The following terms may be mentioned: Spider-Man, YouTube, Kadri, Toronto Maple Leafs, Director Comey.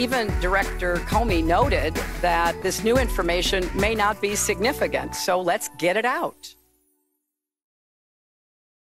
Even Director Comey noted that this new information may not be significant, so let's get it out.